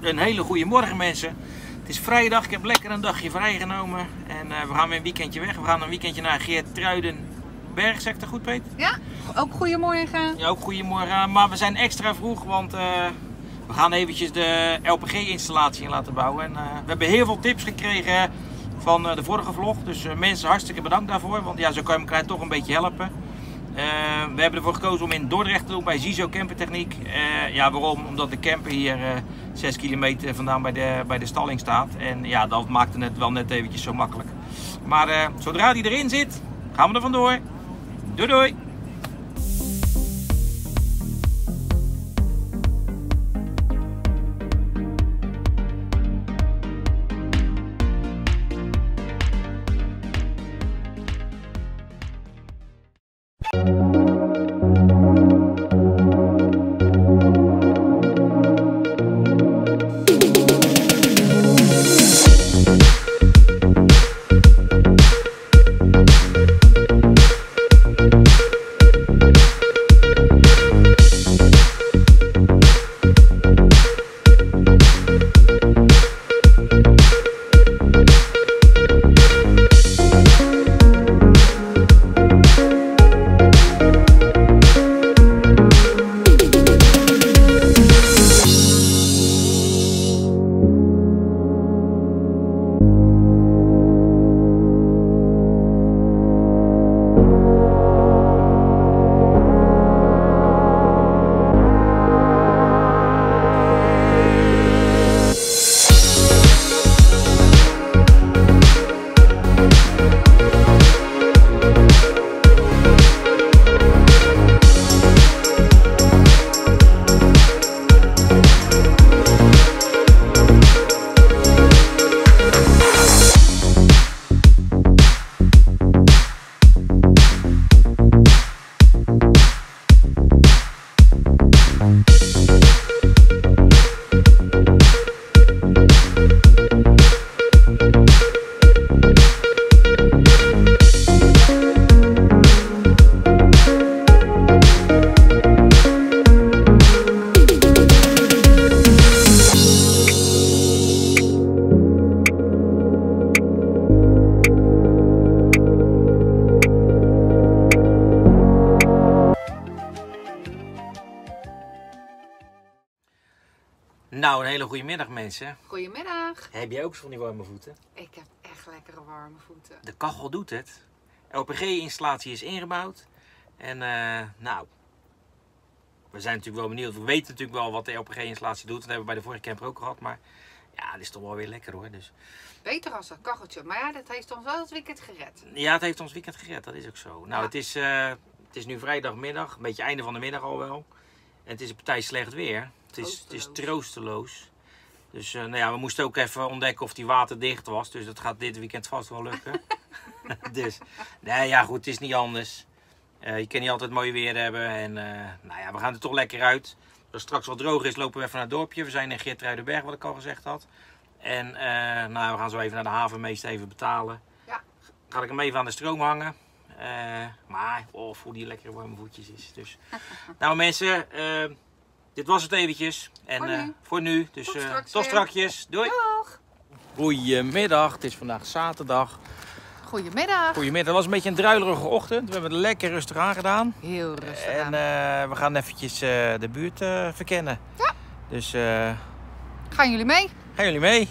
Een hele goede morgen mensen. Het is vrijdag, ik heb lekker een dagje vrijgenomen en we gaan weer een weekendje weg. We gaan een weekendje naar Geertruidenberg, zegt dat goed Peet? Ja, ook goedemorgen. Ja, ook goedemorgen, maar we zijn extra vroeg, want we gaan eventjes de LPG installatie in laten bouwen. En, we hebben heel veel tips gekregen van de vorige vlog, dus mensen hartstikke bedankt daarvoor, want ja, zo kan je elkaar toch een beetje helpen. We hebben ervoor gekozen om in Dordrecht te doen bij Zizo Camper Techniek. Ja, waarom? Omdat de camper hier 6 kilometer vandaan bij de stalling staat. En ja, dat maakte het wel net eventjes zo makkelijk. Maar zodra die erin zit, gaan we er vandoor. Doei doei! Nou, een hele goede middag mensen. Goedemiddag. Heb jij ook zo van die warme voeten? Ik heb echt lekkere warme voeten. De kachel doet het. LPG-installatie is ingebouwd. En nou, we zijn natuurlijk wel benieuwd. We weten natuurlijk wel wat de LPG-installatie doet. Dat hebben we bij de vorige camper ook gehad. Maar ja, dit is toch wel weer lekker hoor. Dus... beter als dat kacheltje. Maar ja, dat heeft ons wel het weekend gered. Ja, het heeft ons weekend gered. Dat is ook zo. Nou, ja. Het is nu vrijdagmiddag. Een beetje einde van de middag al wel. En het is een partij slecht weer. Het is troosteloos. Dus nou ja, we moesten ook even ontdekken of die waterdicht was. Dus dat gaat dit weekend vast wel lukken. Dus, nee, ja goed, het is niet anders. Je kan niet altijd mooi weer hebben. En nou ja, we gaan er toch lekker uit. Als het straks wat droog is, lopen we even naar het dorpje. We zijn in Geertruidenberg, wat ik al gezegd had. En nou, we gaan zo even naar de havenmeester even betalen. Ja. Ga ik hem even aan de stroom hangen. Maar oh, voel die lekkere warme voetjes is. Dus. Nou mensen, dit was het eventjes. En voor nu. Dus tot strakjes. Doei. Doeg. Goedemiddag, het is vandaag zaterdag. Goedemiddag. Goedemiddag, het was een beetje een druilerige ochtend. We hebben het lekker rustig aangedaan. Heel rustig aan. En we gaan eventjes de buurt verkennen. Ja. Dus gaan jullie mee? Gaan jullie mee?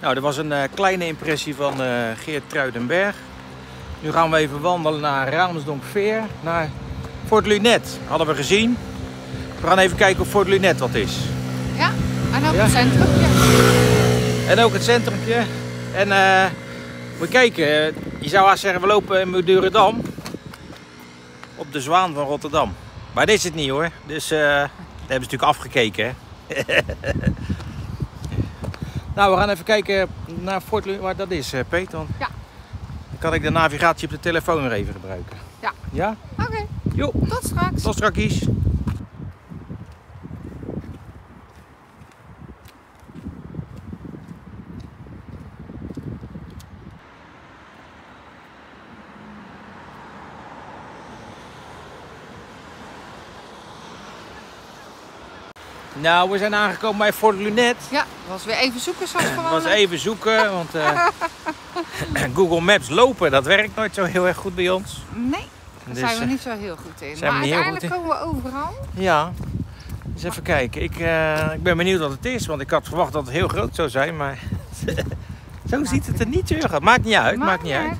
Nou, dat was een kleine impressie van Geertruidenberg. Nu gaan we even wandelen naar Raamsdonksveer, naar Fort Lunet. Hadden we gezien. We gaan even kijken of Fort Lunet wat is. Ja, en ook het centrumpje. En ook het centrumpje. En we kijken, je zou haast zeggen we lopen in Madurodam. Op de Zwaan van Rotterdam. Maar dit is het niet hoor. Dus daar hebben ze natuurlijk afgekeken. Hè? Nou, we gaan even kijken naar Fort Lunet, waar dat is, Peet. Dan kan ik de navigatie op de telefoon weer even gebruiken. Ja. Ja? Oké. Okay. Tot straks. Tot straks. Nou, we zijn aangekomen bij Fort Lunet. Ja, het was weer even zoeken zoals gewoonlijk. Het was even zoeken, want Google Maps lopen, dat werkt nooit zo heel erg goed bij ons. Nee, daar zijn we niet zo heel goed in. Maar uiteindelijk komen we overal. Ja, eens even kijken. Ik ben benieuwd wat het is, want ik had verwacht dat het heel groot zou zijn, maar zo ziet het er niet zo uit. Maakt niet uit, maakt niet uit.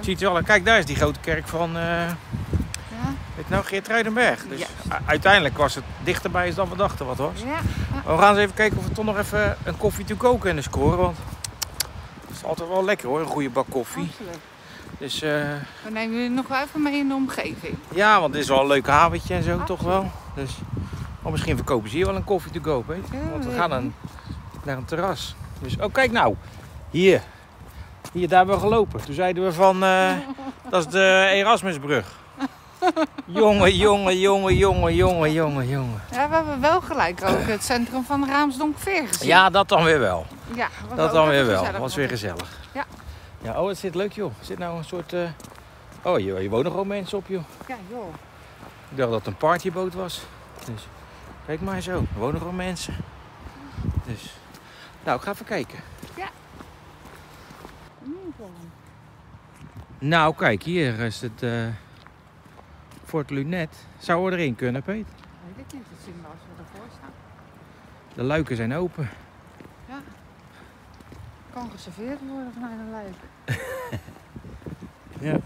Ziet u wel, kijk, daar is die grote kerk van... Geertruidenberg. Dus uiteindelijk was het dichterbij dan we dachten wat was. Ja, ja. We gaan eens even kijken of we toch nog even een koffie to go kunnen scoren. Want het is altijd wel lekker hoor, een goede bak koffie. Absoluut. Dus, we nemen jullie nog wel even mee in de omgeving. Ja, want het is wel een leuk haventje en zo toch wel. Dus, oh, misschien verkopen ze hier wel een koffie to go. Weet je? Want we gaan naar een terras. Dus, oh kijk nou, hier. Hier, daar hebben we gelopen. Toen zeiden we van, dat is de Erasmusbrug. Jongen. Ja, we hebben wel gelijk ook het centrum van Raamsdonksveer gezien. Ja, dat dan weer wel. Ja, dat dan weer wel. Dat was weer gezellig. Ja. Ja, oh, het zit leuk joh. Er zit nou een soort... Oh, je wonen gewoon mensen op joh. Ja, joh. Ik dacht dat het een partyboot was. Dus, kijk maar zo. Er wonen gewoon mensen. Dus, nou, ik ga even kijken. Ja. Nou, kijk, hier is het... Fort Lunet. Zou we erin kunnen, Peet? Weet ik niet, dat zien we als we ervoor staan. De luiken zijn open. Ja. Kan geserveerd worden vanuit een luik. Ja.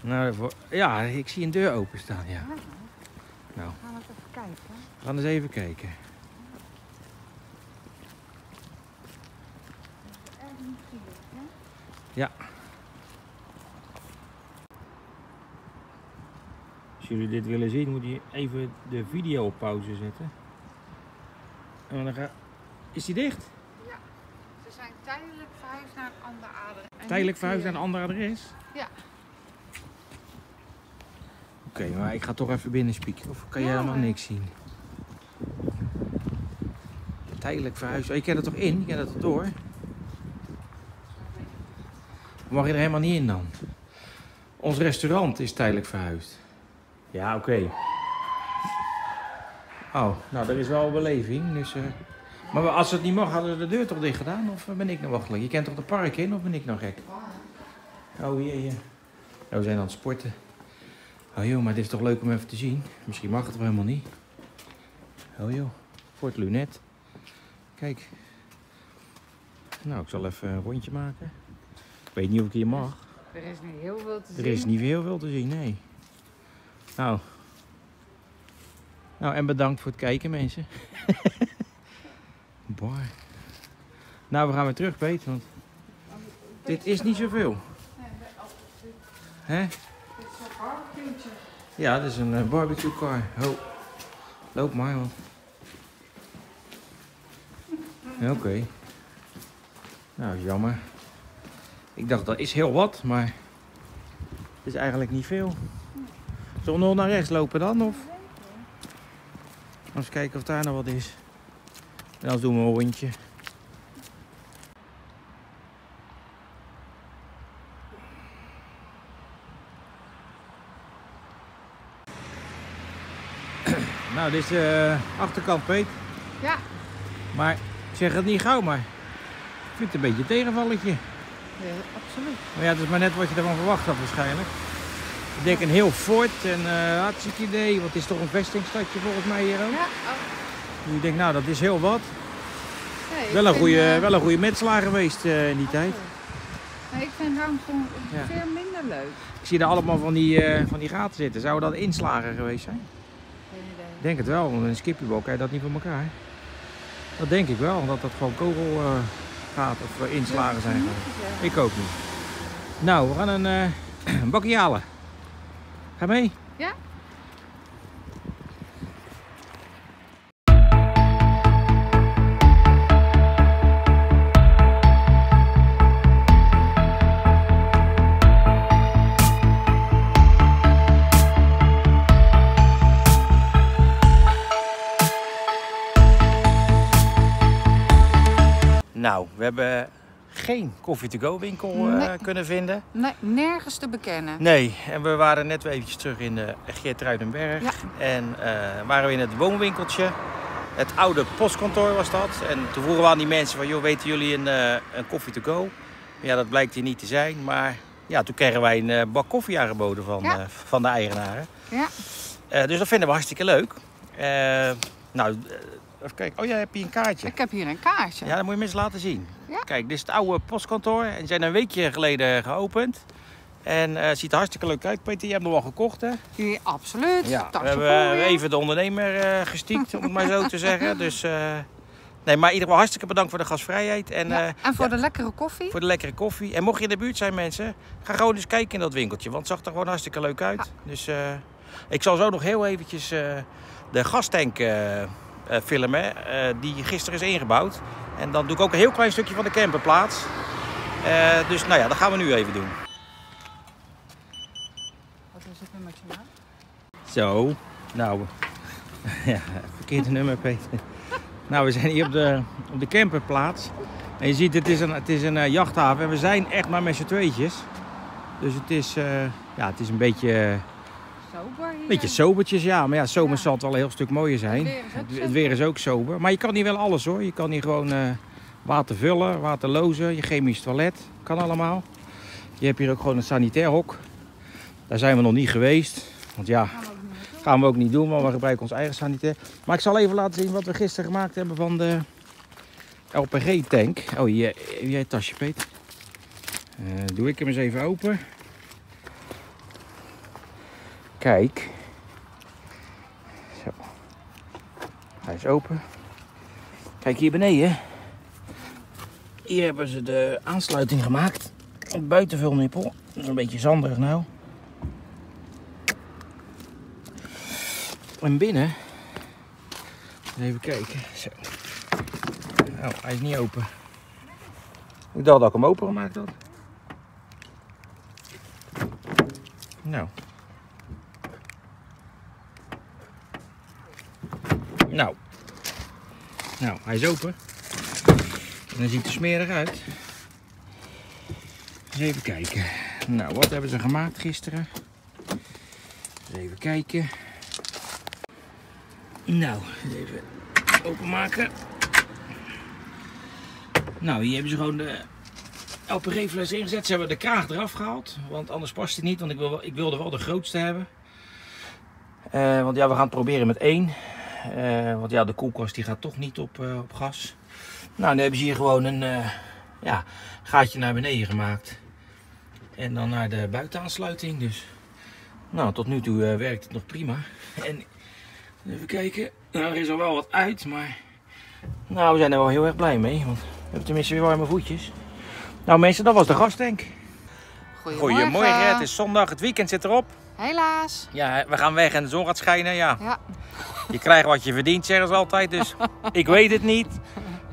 Nou, ja, ik zie een deur open staan, ja. Nou. We gaan eens even kijken. We gaan eens even kijken. Ja. Als jullie dit willen zien, moet je even de video op pauze zetten. En dan is die dicht? Ja, ze zijn tijdelijk verhuisd naar een ander adres. Tijdelijk verhuisd naar een ander adres? Ja. Oké, maar ik ga toch even binnen spieken. Of kan je helemaal niks zien? Tijdelijk verhuisd. Oh, je kent er toch in? Je kent er toch door? Of mag je er helemaal niet in dan? Ons restaurant is tijdelijk verhuisd. Ja, oké. Oh, nou, er is wel een beleving. Dus, maar als het niet mag, hadden ze de deur toch dicht gedaan? Of ben ik nou wachtelijk? Je kent toch de park in? Of ben ik nou gek? Oh, hier. Nou, we zijn aan het sporten. Oh joh, maar dit is toch leuk om even te zien? Misschien mag het wel helemaal niet. Oh joh, Fort Lunet. Kijk. Nou, ik zal even een rondje maken. Ik weet niet of ik hier mag. Er is niet heel veel te zien. Er is niet heel veel te zien, nee. Nou, en bedankt voor het kijken mensen. Boy. Nou, we gaan weer terug, Peet, want dit is niet zoveel. Hè? Dit is een barbecue. Ja, dit is een barbecue car. Ho. Loop maar, want... Oké. Nou, jammer. Ik dacht, dat is heel wat, maar het is eigenlijk niet veel. Zullen we nog naar rechts lopen dan? Of? Eens kijken of daar nog wat is. En dan doen we een rondje. Nou, dit is de achterkant, Peet. Ja. Maar zeg het niet gauw, maar ik vind het een beetje een tegenvalletje. Ja, absoluut. Maar ja, het is maar net wat je ervan verwacht had waarschijnlijk. Ik denk een heel fort en hartstikke idee, want het is toch een vestingstadje volgens mij hier ook. Ja. Oh. Dus ik denk, nou dat is heel wat. Nee, wel een goede metslaar geweest in die tijd. Nee, ik vind Raamsdonksveer veel minder leuk. Ik zie daar allemaal van die gaten zitten. Zou dat inslagen geweest zijn? Geen idee. Ik denk het wel, want een skippiebal krijg je dat niet voor elkaar. Hè? Dat denk ik wel, dat dat gewoon kogelgaat of inslagen zijn. Ik ook niet. Nou, we gaan een bakje halen. Ga mee? Ja. Nou, we hebben geen coffee-to-go winkel kunnen vinden. Nee, nergens te bekennen. Nee, en we waren net weer eventjes terug in de Geertruidenberg. Ja. En waren we in het woonwinkeltje. Het oude postkantoor was dat. En toen vroegen we aan die mensen van, joh, weten jullie een coffee-to-go? Ja, dat blijkt hier niet te zijn. Maar ja, toen kregen wij een bak koffie aangeboden van de eigenaren. Ja. Dus dat vinden we hartstikke leuk. Nou... Kijk, oh, jij hebt hier een kaartje. Ik heb hier een kaartje. Ja, dat moet je mensen laten zien. Ja. Kijk, dit is het oude postkantoor. En die zijn een weekje geleden geopend. En het ziet er hartstikke leuk uit. Peter, jij hebt hem al gekocht, hè? Ja, absoluut. Ja, we hebben even de ondernemer gestiekt, om het maar zo te zeggen. Dus, nee, maar in ieder geval hartstikke bedankt voor de gastvrijheid. En, ja, en voor de lekkere koffie. Voor de lekkere koffie. En mocht je in de buurt zijn, mensen, ga gewoon eens kijken in dat winkeltje. Want het zag er gewoon hartstikke leuk uit. Ja. Dus ik zal zo nog heel eventjes de gastank... filmen die gisteren is ingebouwd. En dan doe ik ook een heel klein stukje van de camperplaats. Dus nou ja, dat gaan we nu even doen. Wat is het nummertje nou? Zo, nou... ja, verkeerde nummer, Peter. Nou, we zijn hier op de camperplaats. En je ziet, het is een jachthaven. En we zijn echt maar met z'n tweetjes. Dus het is een beetje... sober hier. Beetje sobertjes, ja. Maar ja, zomer zal het wel een heel stuk mooier zijn. Het weer is ook sober. Maar je kan hier wel alles hoor. Je kan hier gewoon water vullen, water lozen, je chemisch toilet. Kan allemaal. Je hebt hier ook gewoon een sanitair hok. Daar zijn we nog niet geweest. Want ja, gaan we ook niet doen, want we gebruiken ons eigen sanitair. Maar ik zal even laten zien wat we gisteren gemaakt hebben van de LPG-tank. Oh, hier het tasje, Peter. Doe ik hem eens even open. Kijk, zo, hij is open. Kijk hier beneden, hier hebben ze de aansluiting gemaakt. Een buitenvulnippel, dat is een beetje zandig nou. En binnen, even kijken, zo. Nou, hij is niet open. Ik dacht dat ik hem open gemaakt had. Nou. Nou, hij is open. En dan ziet er smerig uit. Dus even kijken. Nou, wat hebben ze gemaakt gisteren? Dus even kijken. Nou, even openmaken. Nou, hier hebben ze gewoon de LPG-fles ingezet. Ze hebben de kraag eraf gehaald. Want anders past het niet, want ik wilde wel de grootste hebben. Want ja, we gaan het proberen met 1. Want ja, de koelkast die gaat toch niet op gas. Nou, dan hebben ze hier gewoon een gaatje naar beneden gemaakt. En dan naar de buitenaansluiting. Dus, nou, tot nu toe werkt het nog prima. En even kijken. Nou, er is al wel wat uit, maar... nou, we zijn er wel heel erg blij mee. Want we hebben tenminste weer warme voetjes. Nou mensen, dat was de gastank. Goedemorgen. Goedemorgen, het is zondag. Het weekend zit erop. Helaas. Ja, we gaan weg en de zon gaat schijnen, ja. Je krijgt wat je verdient, zeggen ze altijd, dus ik weet het niet.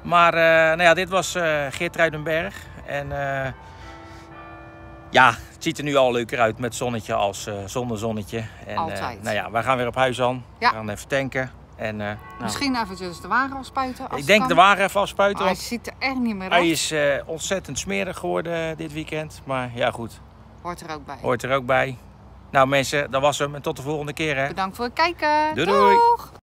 Maar nou ja, dit was Geertruidenberg. En ja, het ziet er nu al leuker uit met zonnetje als zonder zonnetje. En, altijd. Nou ja, wij gaan weer op huis aan. Ja. We gaan even tanken. En, nou, misschien eventjes de wagen afspuiten. Ik denk de wagen even afspuiten. Maar hij ziet er echt niet meer uit. Hij is ontzettend smerig geworden dit weekend. Maar ja, goed. Hoort er ook bij. Hoort er ook bij. Nou mensen, dat was hem en tot de volgende keer hè. Bedankt voor het kijken. Doei. Doeg.